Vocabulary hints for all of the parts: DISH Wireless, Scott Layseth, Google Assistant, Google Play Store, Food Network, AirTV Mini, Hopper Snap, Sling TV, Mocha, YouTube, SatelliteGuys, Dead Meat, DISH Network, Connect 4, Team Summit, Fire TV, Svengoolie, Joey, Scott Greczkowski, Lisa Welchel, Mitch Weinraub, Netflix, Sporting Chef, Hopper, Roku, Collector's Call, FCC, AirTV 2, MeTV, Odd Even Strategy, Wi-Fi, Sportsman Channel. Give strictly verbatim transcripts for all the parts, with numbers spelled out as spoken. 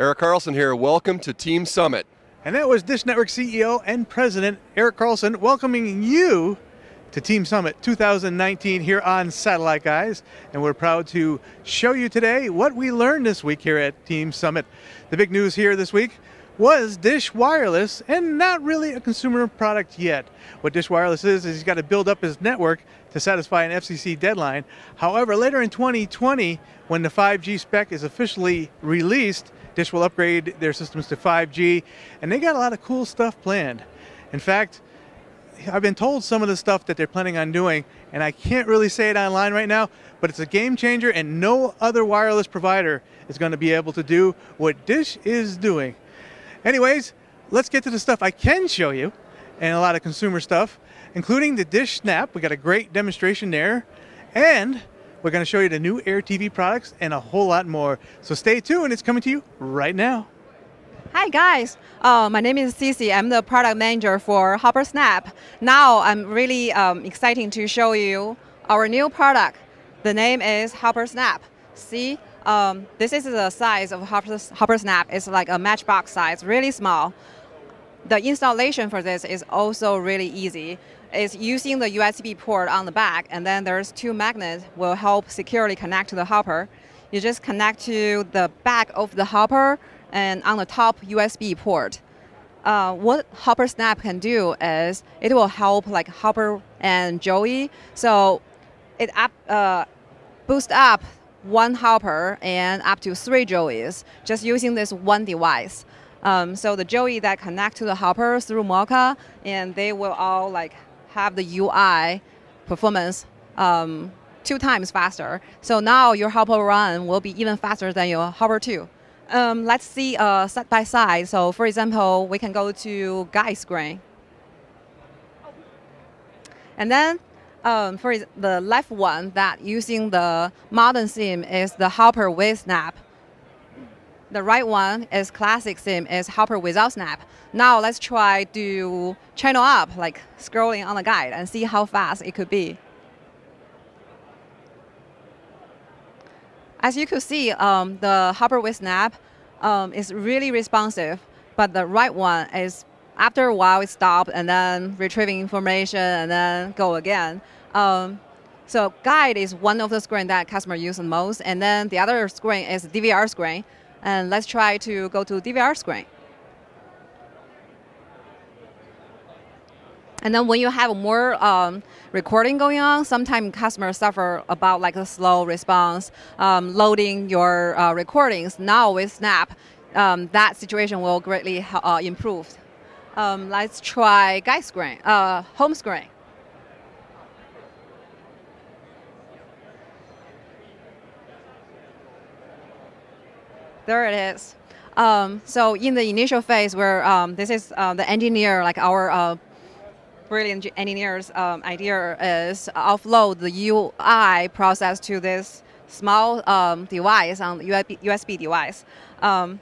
Erik Carlson here. Welcome to Team Summit. And that was DISH Network C E O and President Erik Carlson welcoming you to Team Summit two thousand nineteen here on Satellite Guys. And we're proud to show you today what we learned this week here at Team Summit. The big news here this week was DISH Wireless, and not really a consumer product yet. What DISH Wireless is, is he's got to build up his network to satisfy an F C C deadline. However, later in twenty twenty, when the five G spec is officially released, DISH will upgrade their systems to five G, and they got a lot of cool stuff planned. In fact, I've been told some of the stuff that they're planning on doing, and I can't really say it online right now, but it's a game changer, and no other wireless provider is going to be able to do what DISH is doing. Anyways, let's get to the stuff I can show you, and a lot of consumer stuff, including the DISH Snap. We got a great demonstration there, and we're going to show you the new AirTV products and a whole lot more. So stay tuned. It's coming to you right now. Hi guys, uh, my name is Cici. I'm the product manager for Hopper Snap. Now I'm really um, excited to show you our new product. The name is Hopper Snap. See. Um, this is the size of Hopper, Hopper Snap. It's like a matchbox size, really small. The installation for this is also really easy. It's using the U S B port on the back, and then there's two magnets will help securely connect to the hopper. You just connect to the back of the hopper and on the top U S B port. Uh, what Hopper Snap can do is it will help like Hopper and Joey. So it up, uh, boosts up one hopper and up to three Joeys, just using this one device. Um, so the Joey that connect to the hopper through Mocha, and they will all like have the U I performance um, two times faster. So now your hopper run will be even faster than your hopper two. Um, let's see uh, side by side. So for example, we can go to guide screen. And then Um, for the left one that using the modern SIM is the hopper with snap. The right one is classic SIM is hopper without snap. Now let's try to channel up, like scrolling on the guide, and see how fast it could be. As you could see, um, the hopper with snap um, is really responsive, but the right one is after a while, it stopped, and then retrieving information, and then go again. Um, so guide is one of the screens that customers use the most, and then the other screen is D V R screen. And let's try to go to D V R screen. And then when you have more um, recording going on, sometimes customers suffer about like a slow response, um, loading your uh, recordings. Now with Snap, um, that situation will greatly uh, improve. Um, let's try guide screen, uh, home screen. There it is. Um, so in the initial phase where um, this is uh, the engineer, like our uh, brilliant engineer's um, idea is offload the U I process to this small um, device, on the U S B device. Um,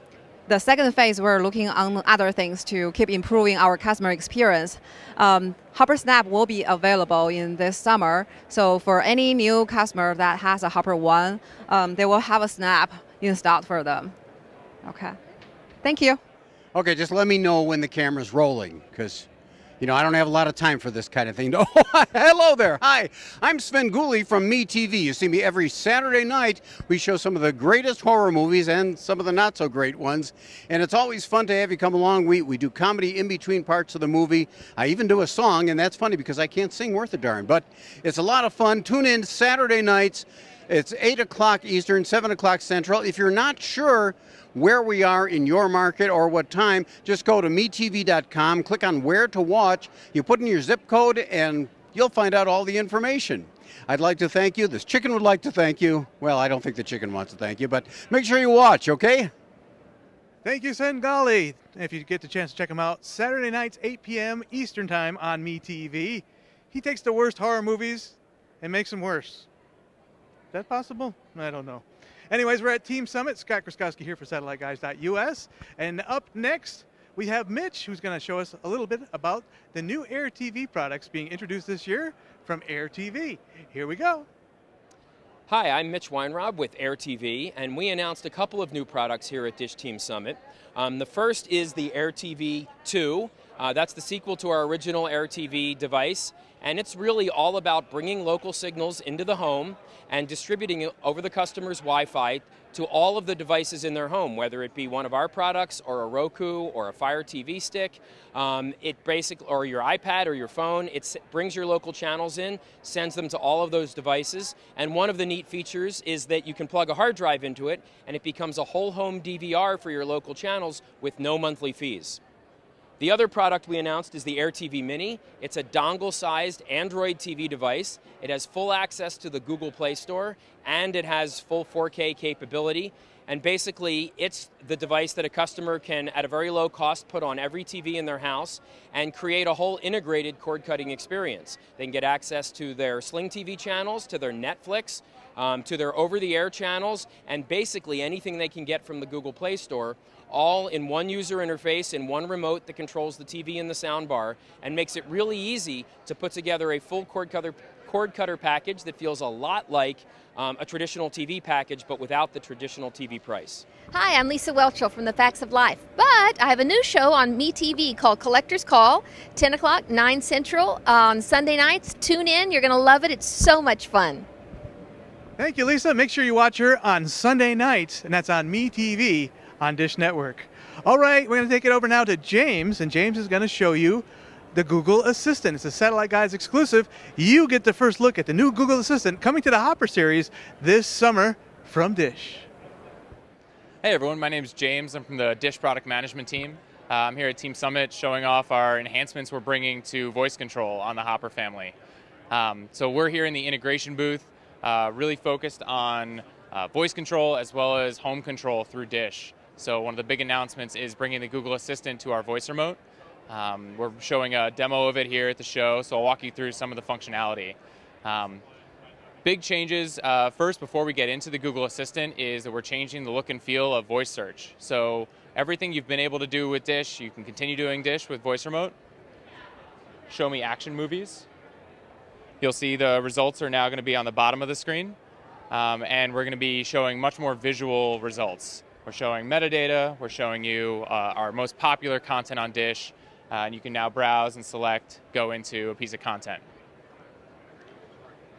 The second phase, we're looking on other things to keep improving our customer experience. Um, Hopper Snap will be available in this summer. So for any new customer that has a Hopper one, um, they will have a Snap installed for them. Okay, thank you. Okay, just let me know when the camera's rolling, because you know, I don't have a lot of time for this kind of thing. Oh, hello there. Hi, I'm Svengoolie from MeTV. You see me every Saturday night. We show some of the greatest horror movies and some of the not-so-great ones. And it's always fun to have you come along. We, we do comedy in between parts of the movie. I even do a song, and that's funny because I can't sing worth a darn. But it's a lot of fun. Tune in Saturday nights. It's eight o'clock Eastern, seven o'clock Central. If you're not sure where we are in your market or what time, just go to me T V dot com, click on where to watch. You put in your zip code, and you'll find out all the information. I'd like to thank you. This chicken would like to thank you. Well, I don't think the chicken wants to thank you, but make sure you watch, okay? Thank you, Svengoolie. If you get the chance to check him out, Saturday nights, eight P M Eastern time on MeTV. He takes the worst horror movies and makes them worse. Is that possible? I don't know. Anyways, we're at Team Summit. Scott Greczkowski here for Satellite Guys dot U S. And up next, we have Mitch, who's going to show us a little bit about the new AirTV products being introduced this year from AirTV. Here we go. Hi, I'm Mitch Weinraub with AirTV, and we announced a couple of new products here at DISH Team Summit. Um, the first is the AirTV two. Uh, that's the sequel to our original AirTV device, and it's really all about bringing local signals into the home and distributing it over the customer's Wi-Fi to all of the devices in their home, whether it be one of our products or a Roku or a Fire T V stick, um, it basically, or your iPad or your phone. It brings your local channels in, sends them to all of those devices, and one of the neat features is that you can plug a hard drive into it and it becomes a whole home D V R for your local channels with no monthly fees. The other product we announced is the AirTV Mini. It's a dongle-sized Android T V device. It has full access to the Google Play Store, and it has full four K capability. And basically, it's the device that a customer can, at a very low cost, put on every T V in their house and create a whole integrated cord-cutting experience. They can get access to their Sling T V channels, to their Netflix, um, to their over-the-air channels, and basically anything they can get from the Google Play Store, all in one user interface, in one remote that controls the T V and the soundbar, and makes it really easy to put together a full cord cutter, cord cutter package that feels a lot like um, a traditional T V package, but without the traditional T V price. Hi, I'm Lisa Welchel from The Facts of Life, but I have a new show on MeTV called Collector's Call, ten o'clock, nine Central, on Sunday nights. Tune in, you're going to love it, it's so much fun. Thank you, Lisa. Make sure you watch her on Sunday nights, and that's on MeTV on DISH Network. All right, we're going to take it over now to James, and James is going to show you the Google Assistant. It's a Satellite Guys exclusive. You get the first look at the new Google Assistant coming to the Hopper series this summer from DISH. Hey everyone, my name is James. I'm from the DISH product management team. Uh, I'm here at Team Summit showing off our enhancements we're bringing to voice control on the Hopper family. Um, so we're here in the integration booth, uh, really focused on uh, voice control as well as home control through DISH. So one of the big announcements is bringing the Google Assistant to our voice remote. Um, we're showing a demo of it here at the show, so I'll walk you through some of the functionality. Um, big changes, uh, first before we get into the Google Assistant, is that we're changing the look and feel of voice search. So everything you've been able to do with DISH, you can continue doing DISH with voice remote. Show me action movies. You'll see the results are now going to be on the bottom of the screen, um, and we're going to be showing much more visual results. We're showing metadata, we're showing you uh, our most popular content on DISH, uh, and you can now browse and select, go into a piece of content.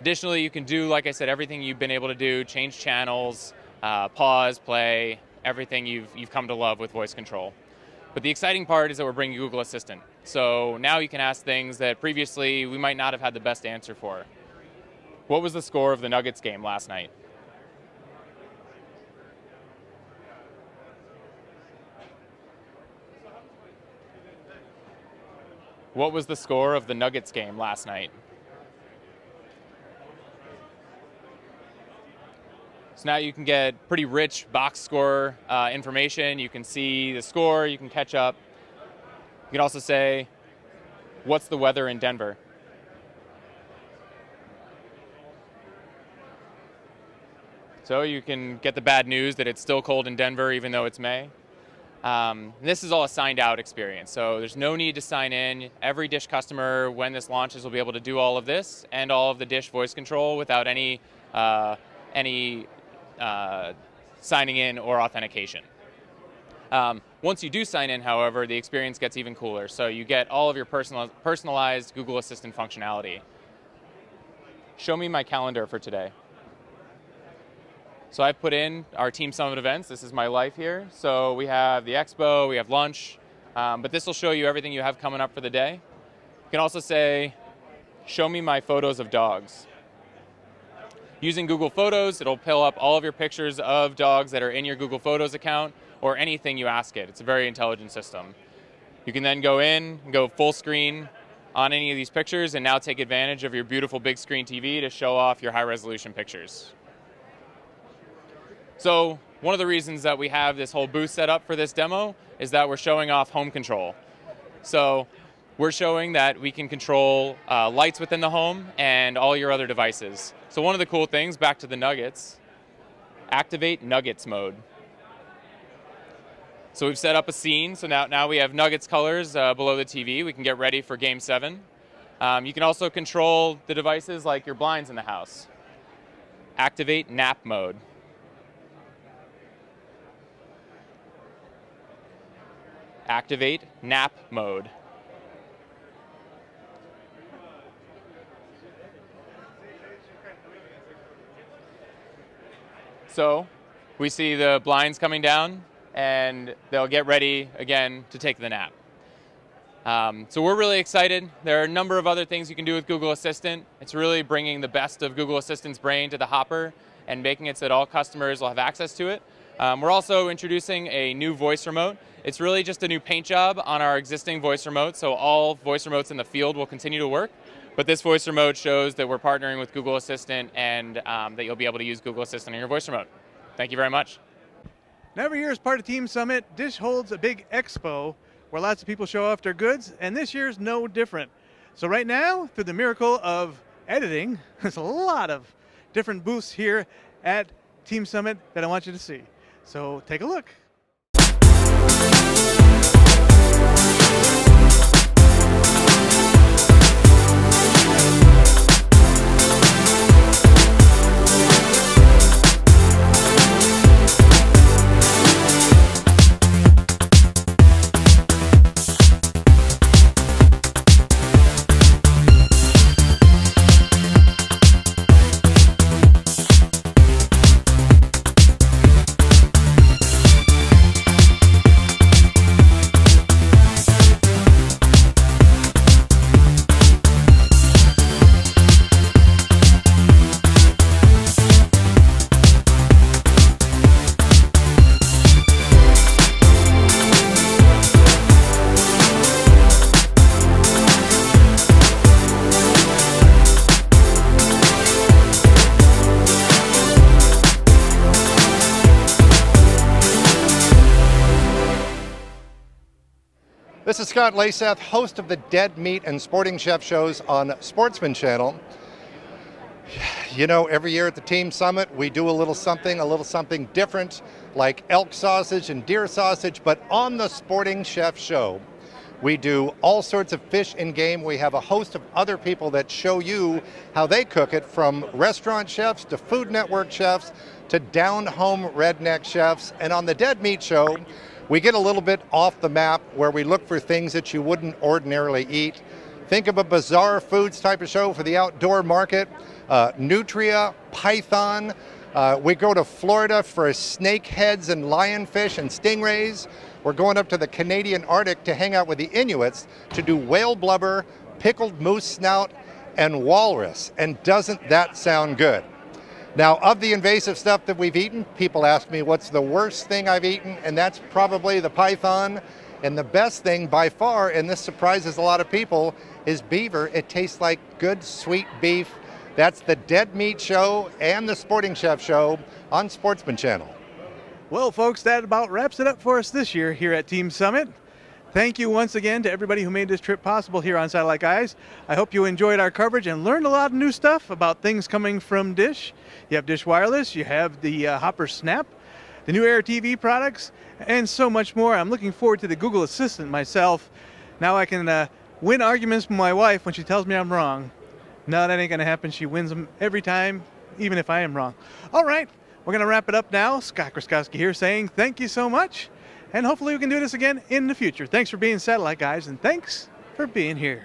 Additionally, you can do, like I said, everything you've been able to do, change channels, uh, pause, play, everything you've, you've come to love with voice control. But the exciting part is that we're bringing Google Assistant. So now you can ask things that previously we might not have had the best answer for. What was the score of the Nuggets game last night? What was the score of the Nuggets game last night? So now you can get pretty rich box score uh, information. You can see the score, you can catch up. You can also say, what's the weather in Denver? So you can get the bad news that it's still cold in Denver even though it's May. Um, this is all a signed out experience, so there's no need to sign in. Every DISH customer, when this launches, will be able to do all of this and all of the DISH voice control without any, uh, any uh, signing in or authentication. Um, once you do sign in, however, the experience gets even cooler, so you get all of your personal, personalized Google Assistant functionality. Show me my calendar for today. So I've put in our Team Summit events. This is my life here. So we have the expo, we have lunch, um, but this will show you everything you have coming up for the day. You can also say, show me my photos of dogs. Using Google Photos, it'll pull up all of your pictures of dogs that are in your Google Photos account or anything you ask it. It's a very intelligent system. You can then go in and go full screen on any of these pictures and now take advantage of your beautiful big screen T V to show off your high resolution pictures. So one of the reasons that we have this whole booth set up for this demo is that we're showing off home control. So we're showing that we can control uh, lights within the home and all your other devices. So one of the cool things, back to the Nuggets, activate Nuggets mode. So we've set up a scene, so now, now we have Nuggets colors uh, below the T V. We can get ready for game seven. Um, you can also control the devices like your blinds in the house. activate nap mode. Activate nap mode. So we see the blinds coming down, and they'll get ready again to take the nap. Um, so we're really excited. There are a number of other things you can do with Google Assistant. It's really bringing the best of Google Assistant's brain to the Hopper and making it so that all customers will have access to it. Um, we're also introducing a new voice remote. It's really just a new paint job on our existing voice remote, so all voice remotes in the field will continue to work. But this voice remote shows that we're partnering with Google Assistant and um, that you'll be able to use Google Assistant on your voice remote. Thank you very much. Now, every year as part of Team Summit, DISH holds a big expo where lots of people show off their goods, and this year's no different. So right now, through the miracle of editing, there's a lot of different booths here at Team Summit that I want you to see. So take a look. This is Scott Layseth, host of the Dead Meat and Sporting Chef shows on Sportsman Channel. You know, every year at the Team Summit, we do a little something, a little something different, like elk sausage and deer sausage, but on the Sporting Chef show, we do all sorts of fish and game. We have a host of other people that show you how they cook it, from restaurant chefs to Food Network chefs to down-home redneck chefs. And on the Dead Meat show, we get a little bit off the map, where we look for things that you wouldn't ordinarily eat. Think of a bizarre foods type of show for the outdoor market, uh, nutria, python. Uh, we go to Florida for snake heads and lionfish and stingrays. We're going up to the Canadian Arctic to hang out with the Inuits to do whale blubber, pickled moose snout, and walrus. And doesn't that sound good? Now, of the invasive stuff that we've eaten, people ask me what's the worst thing I've eaten, and that's probably the python. And the best thing by far, and this surprises a lot of people, is beaver. It tastes like good sweet beef. That's the Dead Meat show and the Sporting Chef show on Sportsman Channel. Well, folks, that about wraps it up for us this year here at Team Summit. Thank you once again to everybody who made this trip possible here on Satellite Guys. I hope you enjoyed our coverage and learned a lot of new stuff about things coming from DISH. You have DISH Wireless, you have the uh, Hopper Snap, the new AirTV products, and so much more. I'm looking forward to the Google Assistant myself. Now I can uh, win arguments with my wife when she tells me I'm wrong. No, that ain't gonna happen. She wins them every time, even if I am wrong. All right, we're gonna wrap it up now. Scott Greczkowski here saying thank you so much. And hopefully we can do this again in the future. Thanks for being Satellite Guys, and thanks for being here.